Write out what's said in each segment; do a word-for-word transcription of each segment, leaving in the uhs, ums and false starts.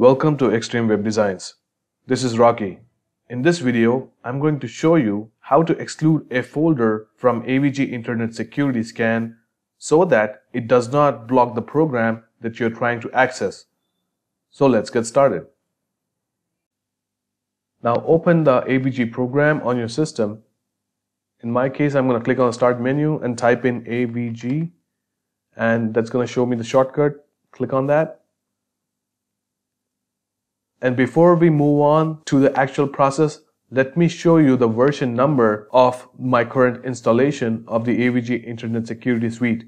Welcome to Extreme Web Designs. This is Rocky. In this video, I'm going to show you how to exclude a folder from A V G Internet Security Scan so that it does not block the program that you're trying to access. So let's get started. Now open the A V G program on your system. In my case, I'm going to click on the Start menu and type in A V G, and that's going to show me the shortcut. Click on that. And before we move on to the actual process, let me show you the version number of my current installation of the A V G Internet Security Suite.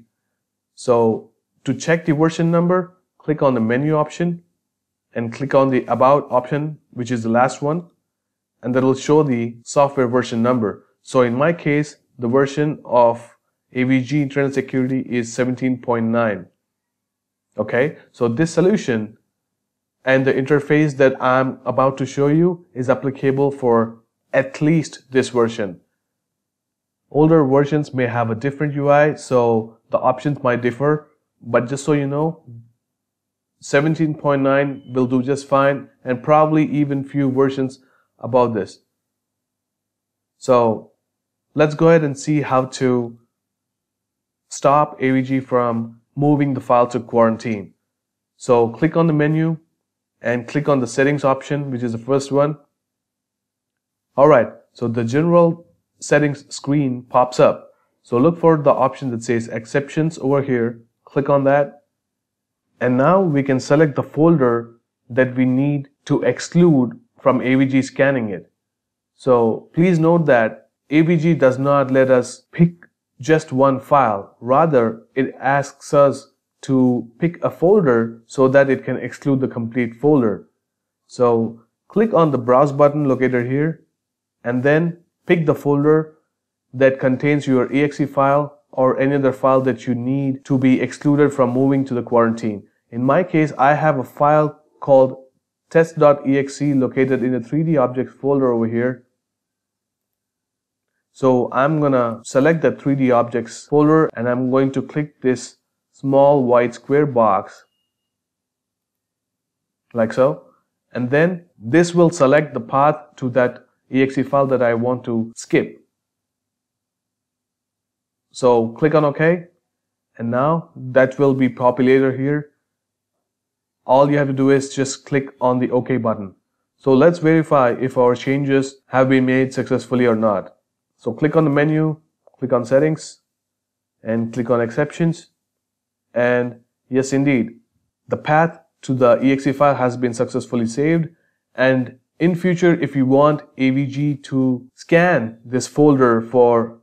So to check the version number, click on the menu option and click on the About option, which is the last one, and that will show the software version number. So in my case, the version of A V G Internet Security is seventeen point nine. Okay, so this solution and the interface that I'm about to show you is applicable for at least this version. Older versions may have a different U I, so the options might differ, but just so you know, seventeen point nine will do just fine, and probably even few versions above this. So let's go ahead and see how to stop A V G from moving the file to quarantine. So click on the menu and click on the settings option, which is the first one. Alright, so the general settings screen pops up. So look for the option that says exceptions over here. Click on that. And now we can select the folder that we need to exclude from A V G scanning it. So please note that A V G does not let us pick just one file. Rather, it asks us to pick a folder so that it can exclude the complete folder. So click on the browse button located here and then pick the folder that contains your E X E file or any other file that you need to be excluded from moving to the quarantine. In my case, I have a file called test dot E X E located in the three D objects folder over here. So I'm gonna select the three D objects folder and I'm going to click this small white square box like so, and then this will select the path to that E X E file that I want to skip. So click on OK, and now that will be populated here. All you have to do is just click on the OK button. So let's verify if our changes have been made successfully or not. So click on the menu, click on settings and click on exceptions. And yes, indeed, the path to the E X E file has been successfully saved. And in future, if you want A V G to scan this folder for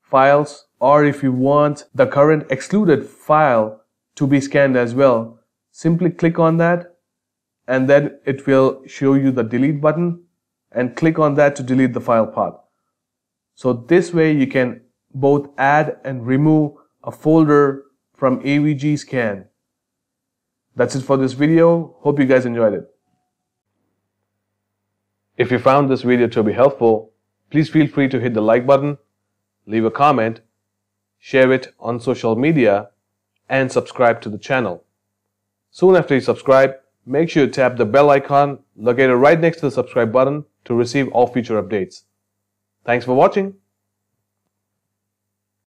files, or if you want the current excluded file to be scanned as well, simply click on that and then it will show you the delete button and click on that to delete the file path. So this way you can both add and remove a folder from A V G scan. That's it for this video. Hope you guys enjoyed it. If you found this video to be helpful, please feel free to hit the like button, leave a comment, share it on social media, and subscribe to the channel. Soon after you subscribe, make sure you tap the bell icon located right next to the subscribe button to receive all future updates. Thanks for watching.